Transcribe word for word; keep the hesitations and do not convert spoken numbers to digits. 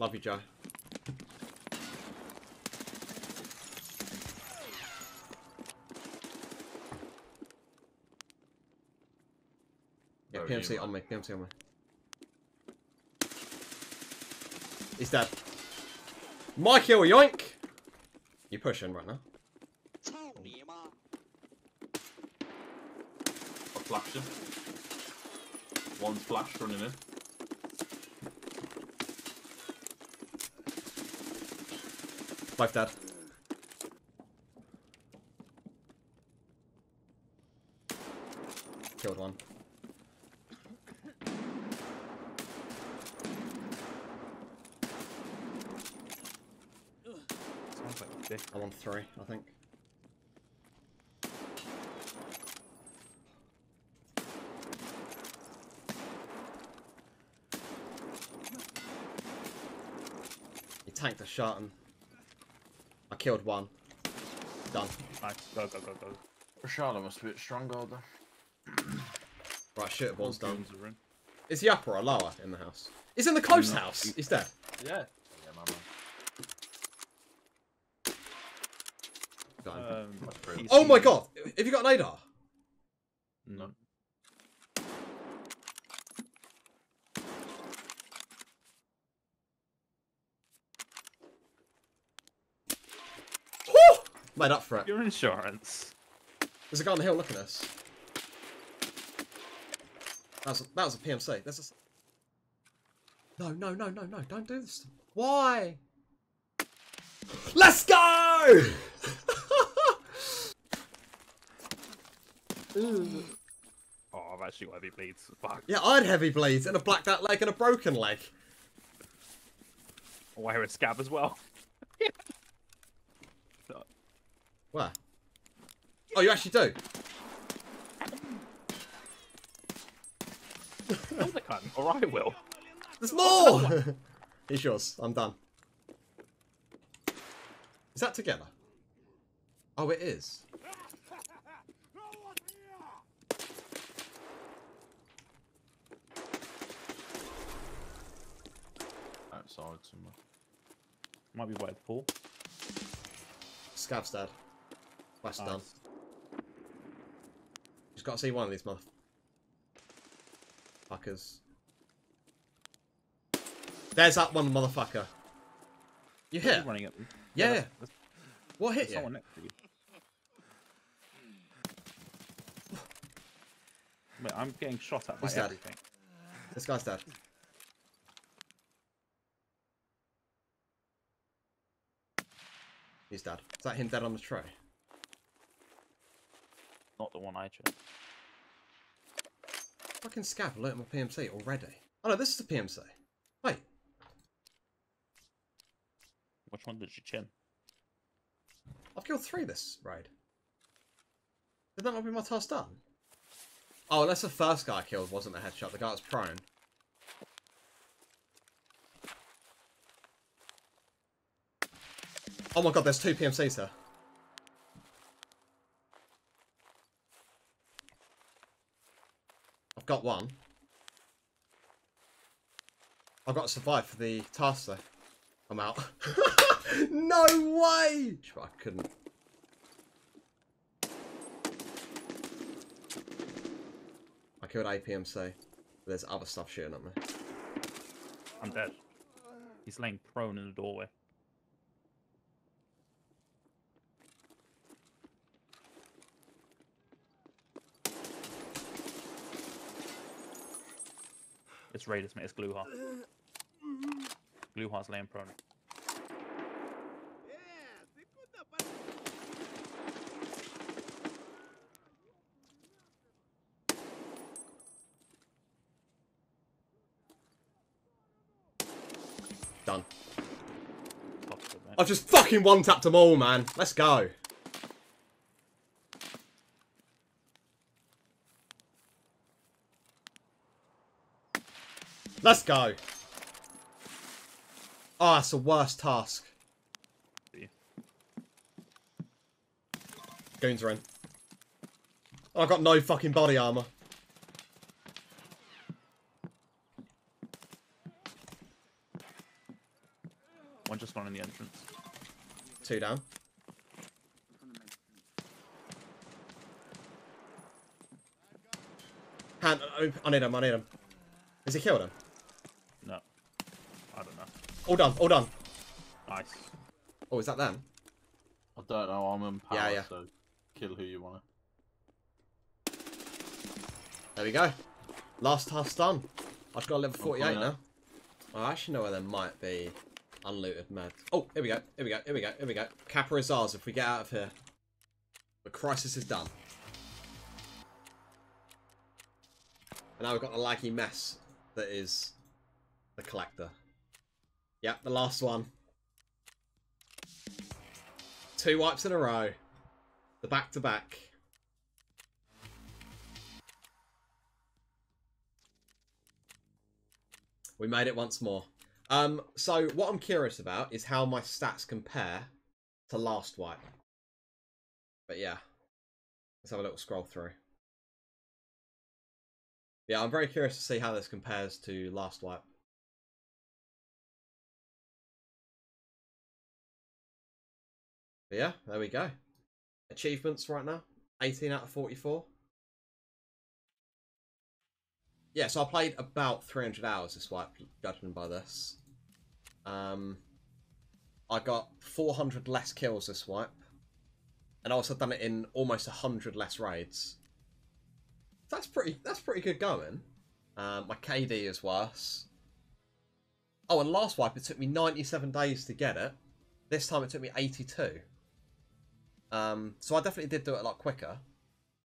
Love you, Joe. Yeah, P M C on me, P M C on me. He's dead. My kill, yoink! You pushing right now. I flashed him. One's flashed, running in. Both dead. Killed one. I'm on three, I think. He tanked a shot and I killed one. Done. Nice. Go, go, go, go. Rashada must be a bit stronger. Right, shit, ball's done. Is he up or a lower in the house? He's in the coast no. house. He's dead. Yeah. Yeah, my man. Um, oh my god! Have you got an A D A R? No. Woo! Made up for it. Your insurance. There's a guy on the hill looking at us. That was a, that was a P M C. That's a... No, no, no, no, no. Don't do this. Why? Let's go! Ooh. Oh, I've actually got heavy bleeds. Fuck. Yeah, I had heavy bleeds and a blacked out leg and a broken leg. Oh, I hear a scab as well. Where? Oh, you actually do? I'm the cunt. Alright, Will. There's more! He's yours. I'm done. Is that together? Oh, it is. Sorry, somewhere. Might be by the pool. Scavs dead. West nice. Done. Just gotta see one of these motherfuckers. There's that one motherfucker. You hit? You running at me? Yeah. yeah. That's, that's, what hit you? Someone next to you. Wait, I'm getting shot at by He's everything. Dead. This guy's dead. He's dead. Is that him dead on the tray? Not the one I checked. Fucking Scav alerted my P M C already. Oh no, this is the P M C. Wait. Which one did you chin? I've killed three this raid. Did that not be my task done? Oh, unless the first guy I killed wasn't a headshot. The guy was prone. Oh my god, there's two P M Cs here. I've got one. I've got to survive for the task though. I'm out. No way! I couldn't. I killed a P M C. But there's other stuff shooting at me. I'm dead. He's laying prone in the doorway. It's Raiders, mate. It's Gluha. Gluha's laying prone. Done. I've just fucking one-tapped them all, man. Let's go. Let's go! Oh, that's the worst task. Yeah. Goons are in. Oh, I've got no fucking body armor. One just one in the entrance. Two down. Hand, I need him, I need him. Has he killed him? No. I don't know. All done, all done. Nice. Oh, is that them? I don't know, I'm in power, yeah, yeah. So kill who you want to. There we go. Last task done. I've got a level forty-eight now. I actually know where there might be unlooted meds. Oh, here we go, here we go, here we go, here we go. Kappa is ours if we get out of here. The crisis is done. And now we've got the laggy mess that is the collector. Yep, the last one. Two wipes in a row. The back-to-back. We made it once more. Um, so what I'm curious about is how my stats compare to last wipe. But yeah, let's have a little scroll through. Yeah, I'm very curious to see how this compares to last wipe. But yeah, there we go. Achievements right now, eighteen out of forty-four. Yeah, so I played about three hundred hours this wipe, judging by this. Um, I got four hundred less kills this wipe. And I also done it in almost one hundred less raids. That's pretty, that's pretty good going. Um, my K D is worse. Oh, and last wipe, it took me ninety-seven days to get it. This time it took me eighty-two. Um, so I definitely did do it a lot quicker.